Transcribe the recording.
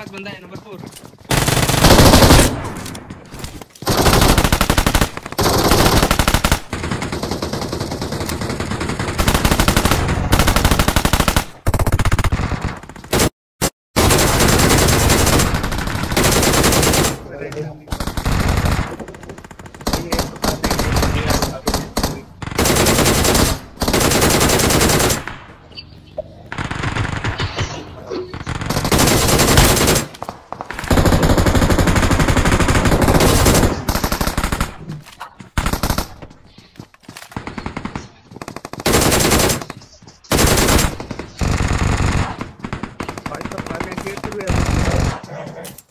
पास बंदा है number 4. Okay.